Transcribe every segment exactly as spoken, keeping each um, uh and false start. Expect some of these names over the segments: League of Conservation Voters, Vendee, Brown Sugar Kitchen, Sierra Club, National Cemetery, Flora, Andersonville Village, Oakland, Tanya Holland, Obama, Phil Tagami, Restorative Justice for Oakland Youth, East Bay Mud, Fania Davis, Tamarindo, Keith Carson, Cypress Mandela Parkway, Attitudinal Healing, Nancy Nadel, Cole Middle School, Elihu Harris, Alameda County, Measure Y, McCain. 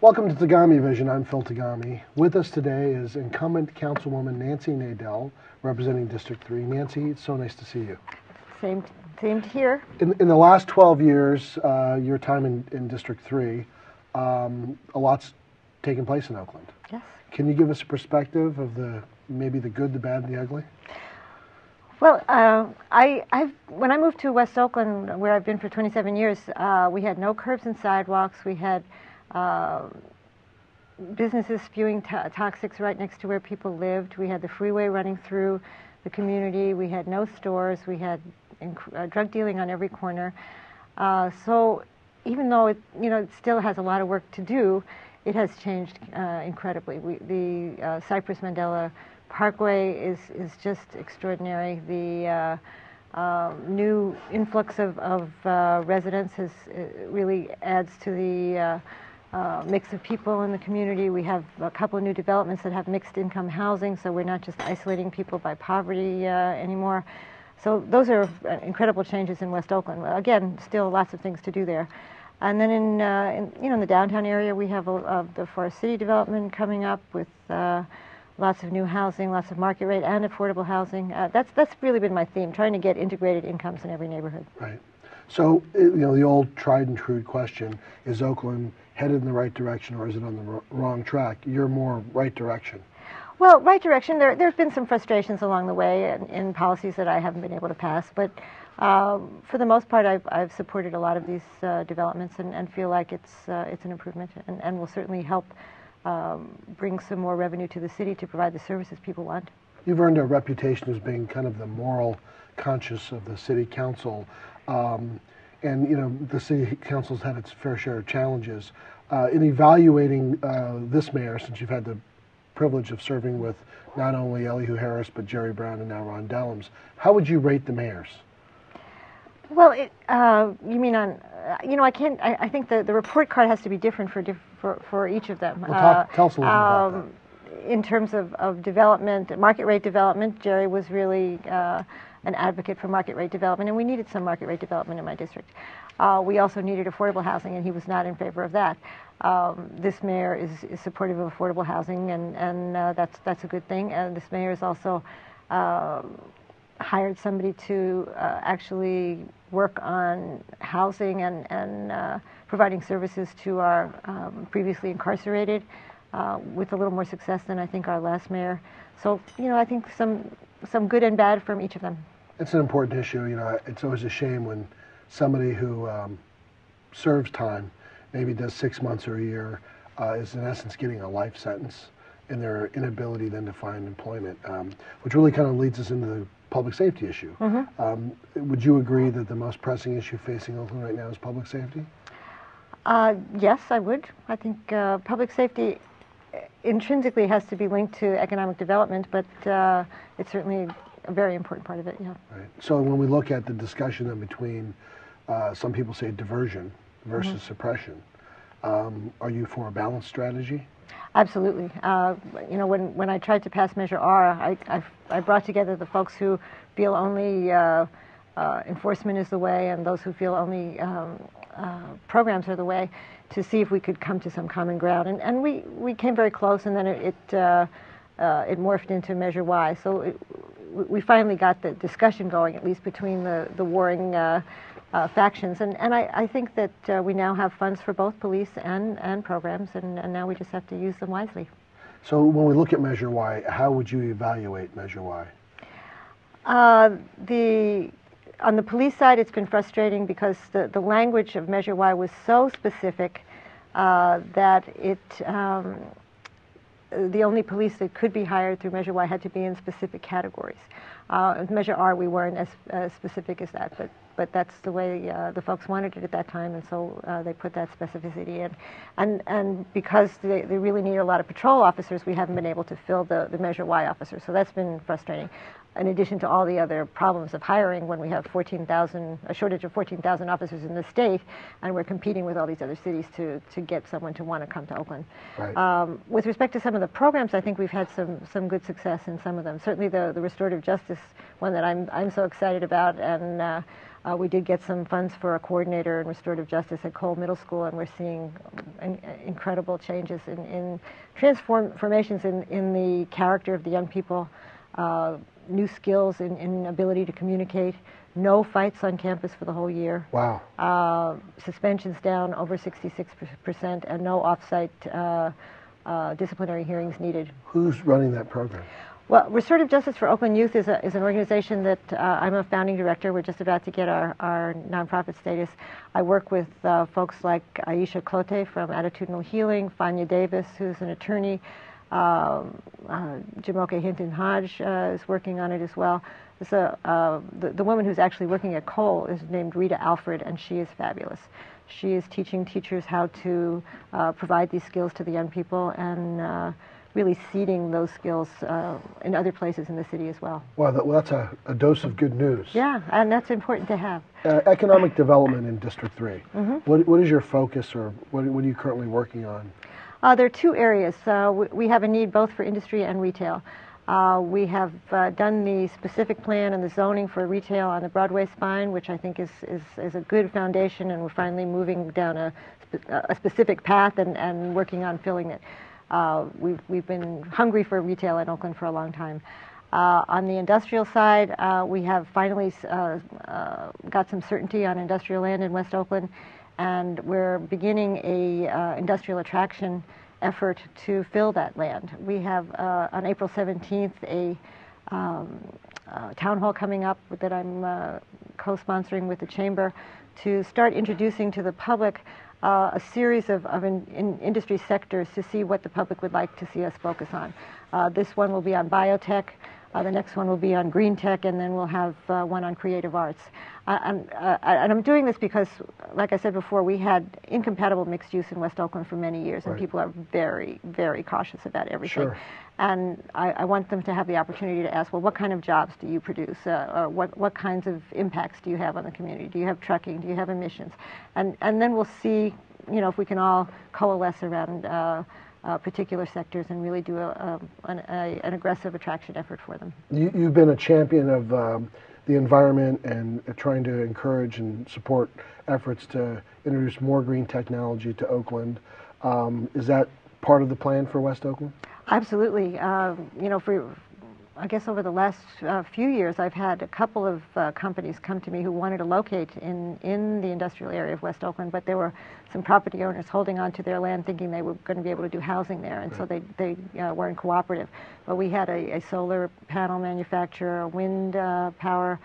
Welcome to Tagami Vision. I'm Phil Tagami. With us today is incumbent Councilwoman Nancy Nadel, representing District three. Nancy, it's so nice to see you. Same, same here. In, in the last twelve years, uh, your time in, in District three, um, a lot's taken place in Oakland. Yes. Can you give us a perspective of the maybe the good, the bad, and the ugly? Well, uh, I, I've, when I moved to West Oakland, where I've been for twenty-seven years, uh, we had no curbs and sidewalks. We had Uh, businesses spewing to toxics right next to where people lived. We had the freeway running through the community. We had no stores. We had uh, drug dealing on every corner. Uh, so even though it, you know, it still has a lot of work to do, it has changed uh, incredibly. We, the uh, Cypress Mandela Parkway is, is just extraordinary. The uh, uh, new influx of, of uh, residents has, really adds to the uh, Uh, mix of people in the community. We have a couple of new developments that have mixed income housing, so we're not just isolating people by poverty uh, anymore. So those are incredible changes in West Oakland. Again, still lots of things to do there. And then in, uh, in you know, in the downtown area, we have a, uh, the Forest City development coming up with uh, lots of new housing, lots of market rate and affordable housing. Uh, that's that's really been my theme, trying to get integrated incomes in every neighborhood. Right. So, you know, the old tried and true question, is Oakland headed in the right direction or is it on the wrong track? You're more right direction. Well, right direction. There, there's been some frustrations along the way in, in policies that I haven't been able to pass. But uh, for the most part, I've, I've supported a lot of these uh, developments and, and feel like it's, uh, it's an improvement and, and will certainly help um, bring some more revenue to the city to provide the services people want. You've earned a reputation as being kind of the moral conscience of the city council. Um, and, you know, the city council's had its fair share of challenges. Uh, in evaluating uh, this mayor, since you've had the privilege of serving with not only Elihu Harris, but Jerry Brown and now Ron Dellums, how would you rate the mayors? Well, it, uh, you mean on, uh, you know, I can't, I, I think the, the report card has to be different for, diff for, for each of them. Well, talk, uh, tell us a little um, about that. In terms of, of development, market rate development, Jerry was really Uh, an advocate for market rate development, and we needed some market rate development in my district. Uh, we also needed affordable housing, and he was not in favor of that. Um, this mayor is, is supportive of affordable housing, and, and uh, that's, that's a good thing. And this mayor has also uh, hired somebody to uh, actually work on housing and, and uh, providing services to our um, previously incarcerated uh, with a little more success than I think our last mayor. So, you know, I think some some good and bad from each of them. It's an important issue. You know, it's always a shame when somebody who um, serves time, maybe does six months or a year, uh, is in essence getting a life sentence and their inability then to find employment, um, which really kind of leads us into the public safety issue. Mm-hmm. Um, would you agree that the most pressing issue facing Oakland right now is public safety? Uh, yes, I would. I think uh, public safety intrinsically has to be linked to economic development, but uh, it's certainly a very important part of it, yeah. Right. So when we look at the discussion in between, uh, some people say diversion versus mm-hmm. suppression, um, are you for a balanced strategy? Absolutely. Uh, you know, when, when I tried to pass Measure R, I, I, I brought together the folks who feel only uh, uh, enforcement is the way and those who feel only um, uh, programs are the way, to see if we could come to some common ground. And, and we, we came very close, and then it, it, uh, uh, it morphed into Measure Y. So it, we finally got the discussion going, at least between the, the warring uh, uh, factions. And, and I, I think that uh, we now have funds for both police and, and programs, and, and now we just have to use them wisely. So when we look at Measure Y, how would you evaluate Measure Y? Uh, the... On the police side, it's been frustrating because the, the language of Measure Y was so specific uh, that it um, the only police that could be hired through Measure Y had to be in specific categories. Uh, with Measure R, we weren't as uh, specific as that, but, but that's the way uh, the folks wanted it at that time, and so uh, they put that specificity in. And, and because they, they really need a lot of patrol officers, we haven't been able to fill the, the Measure Y officers, so that's been frustrating. In addition to all the other problems of hiring, when we have fourteen thousand, a shortage of fourteen thousand officers in the state, and we're competing with all these other cities to, to get someone to want to come to Oakland. Right. Um, with respect to some of the programs, I think we've had some, some good success in some of them. Certainly the, the Restorative Justice one that I'm, I'm so excited about, and uh, Uh, we did get some funds for a coordinator in restorative justice at Cole Middle School, and we're seeing an, an incredible changes in, in transformations in, in the character of the young people, uh, new skills in, in ability to communicate, no fights on campus for the whole year. Wow. Uh, suspensions down over sixty-six percent, and no off-site uh, uh, disciplinary hearings needed. Who's running that program? Well, Restorative Justice for Oakland Youth is, a, is an organization that uh, I'm a founding director. We're just about to get our, our nonprofit status. I work with uh, folks like Aisha Clote from Attitudinal Healing, Fania Davis, who's an attorney. Um, uh, Jamoka Hinton-Hodge uh, is working on it as well. So, uh, the, the woman who's actually working at Cole is named Rita Alfred, and she is fabulous. She is teaching teachers how to uh, provide these skills to the young people, and uh, really seeding those skills uh, in other places in the city as well. Wow, that, well, that's a, a dose of good news. Yeah, and that's important to have. Uh, economic development in District three. Mm-hmm. What, what is your focus, or what, what are you currently working on? Uh, there are two areas. Uh, we, we have a need both for industry and retail. Uh, we have uh, done the specific plan and the zoning for retail on the Broadway spine, which I think is, is, is a good foundation, and we're finally moving down a, a specific path and, and working on filling it. Uh, we've, we've been hungry for retail in Oakland for a long time. Uh, on the industrial side, uh, we have finally uh, uh, got some certainty on industrial land in West Oakland, and we're beginning a uh, industrial attraction effort to fill that land. We have, uh, on April seventeenth, a um, uh, town hall coming up that I'm uh, co-sponsoring with the Chamber to start introducing to the public Uh, a series of, of in, in industry sectors to see what the public would like to see us focus on. Uh, this one will be on biotech, uh, the next one will be on green tech, and then we'll have uh, one on creative arts. Uh, and, uh, and I'm doing this because, like I said before, we had incompatible mixed use in West Oakland for many years, and right. people are very, very cautious about everything. Sure. And I, I want them to have the opportunity to ask, well, what kind of jobs do you produce? Uh, or what, what kinds of impacts do you have on the community? Do you have trucking? Do you have emissions? And, and then we'll see, you know, if we can all coalesce around uh, uh, particular sectors and really do a, a, an, a, an aggressive attraction effort for them. You, you've been a champion of um, the environment and trying to encourage and support efforts to introduce more green technology to Oakland. Um, is that part of the plan for West Oakland? Absolutely. Uh, you know, for I guess over the last uh, few years, I've had a couple of uh, companies come to me who wanted to locate in, in the industrial area of West Oakland, but there were some property owners holding on to their land thinking they were going to be able to do housing there, and right. so they, they uh, weren't cooperative. But we had a, a solar panel manufacturer, a wind uh, power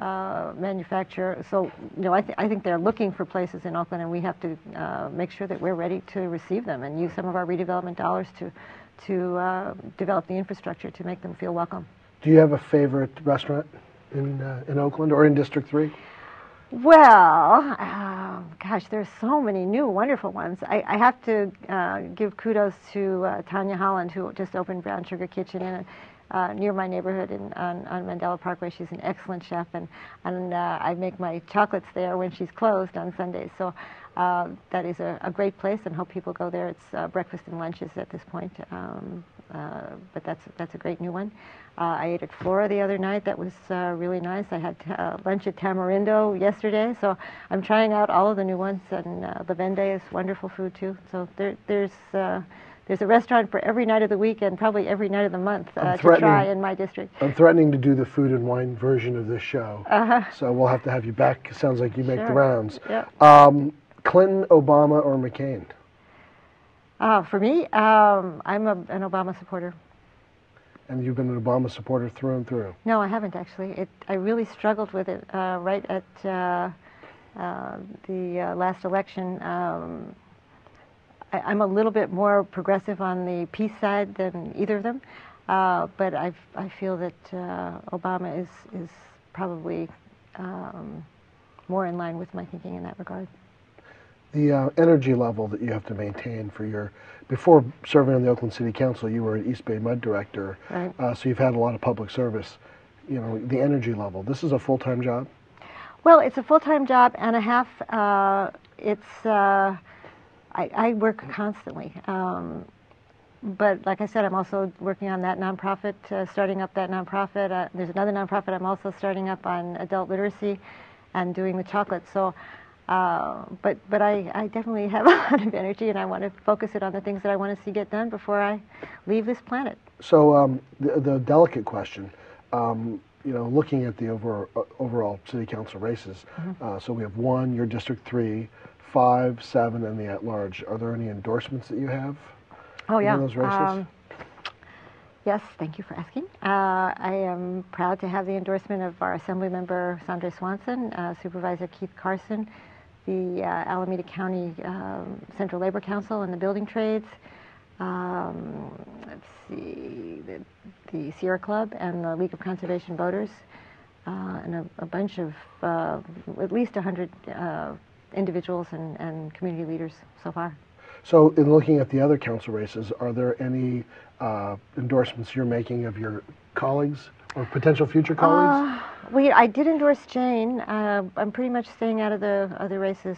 uh, manufacturer. So, you know, I, th I think they're looking for places in Oakland, and we have to uh, make sure that we're ready to receive them and use some of our redevelopment dollars to to uh, develop the infrastructure to make them feel welcome. Do you have a favorite restaurant in, uh, in Oakland or in District three? Well, uh, gosh, there's so many new wonderful ones. I, I have to uh, give kudos to uh, Tanya Holland, who just opened Brown Sugar Kitchen in uh, near my neighborhood in, on, on Mandela Parkway. She's an excellent chef, and, and uh, I make my chocolates there when she's closed on Sundays. So. Uh, that is a, a great place, and hope people go there. It's uh, breakfast and lunches at this point, um, uh, but that's that's a great new one. Uh, I ate at Flora the other night. That was uh, really nice. I had uh, lunch at Tamarindo yesterday, so I'm trying out all of the new ones. And uh, the Vendee is wonderful food too. So there, there's uh, there's a restaurant for every night of the week and probably every night of the month uh, to try in my district. I'm threatening to do the food and wine version of this show, uh-huh. so we'll have to have you back. Sounds like you make sure. the rounds. Yep. Um, Clinton, Obama, or McCain? Uh, for me, um, I'm a, an Obama supporter. And you've been an Obama supporter through and through? No, I haven't, actually. It, I really struggled with it uh, right at uh, uh, the uh, last election. Um, I, I'm a little bit more progressive on the peace side than either of them, uh, but I've, I feel that uh, Obama is, is probably um, more in line with my thinking in that regard. The uh, energy level that you have to maintain for your, before serving on the Oakland City Council, you were an East Bay Mud director, right. uh, so you've had a lot of public service. You know, the energy level, this is a full-time job? Well, it's a full-time job and a half. Uh, it's, uh, I, I work constantly, um, but like I said, I'm also working on that nonprofit, uh, starting up that nonprofit. Uh, there's another nonprofit I'm also starting up on adult literacy. and doing the chocolate. So, uh, but but I, I definitely have a lot of energy, and I want to focus it on the things that I want to see get done before I leave this planet. So um, the, the delicate question, um, you know, looking at the over, uh, overall city council races, mm-hmm. uh, so we have one, your district three, five, seven, and the at-large. Are there any endorsements that you have? Oh, yeah. In those races? Um, yes, thank you for asking. Uh, I am proud to have the endorsement of our Assemblymember Sandra Swanson, uh, Supervisor Keith Carson, the uh, Alameda County um, Central Labor Council, and the building trades. Um, let's see, the, the Sierra Club and the League of Conservation Voters, uh, and a, a bunch of uh, at least one hundred uh, individuals and, and community leaders so far. So in looking at the other council races, are there any uh, endorsements you're making of your colleagues or potential future colleagues? Uh, well, I did endorse Jane. Uh, I'm pretty much staying out of the other races.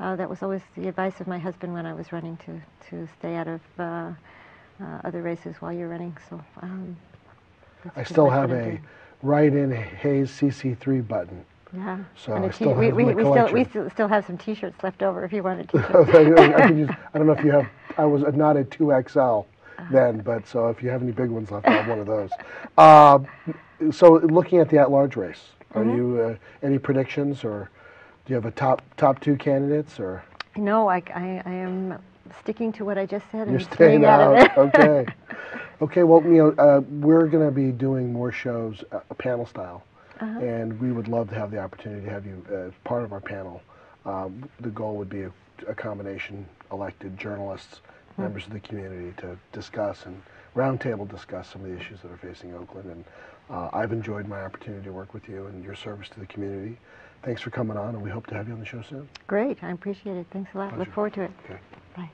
Uh, that was always the advice of my husband when I was running, to, to stay out of uh, uh, other races while you're running. So um, I still have a write-in Hayes C C three button. Yeah. So I still we, have we, we, still, we still, still have some T-shirts left over if you want a T-shirt. I, I, use, I don't know if you have. I was not a two X L then, but so if you have any big ones left, I have one of those. Uh, so looking at the at-large race, are mm-hmm. you uh, any predictions, or do you have a top top two candidates, or? No, I, I, I am sticking to what I just said. You're and staying out. Out of it. Okay. Okay. Well, you know, uh, we're going to be doing more shows, uh, panel style, uh-huh. and we would love to have the opportunity to have you as uh, part of our panel. Um, the goal would be a, a combination elected journalists, mm-hmm. members of the community, to discuss and roundtable discuss some of the issues that are facing Oakland. And uh, I've enjoyed my opportunity to work with you and your service to the community. Thanks for coming on, and we hope to have you on the show soon. Great. I appreciate it. Thanks a lot. Pleasure. Look forward to it. Okay. Bye.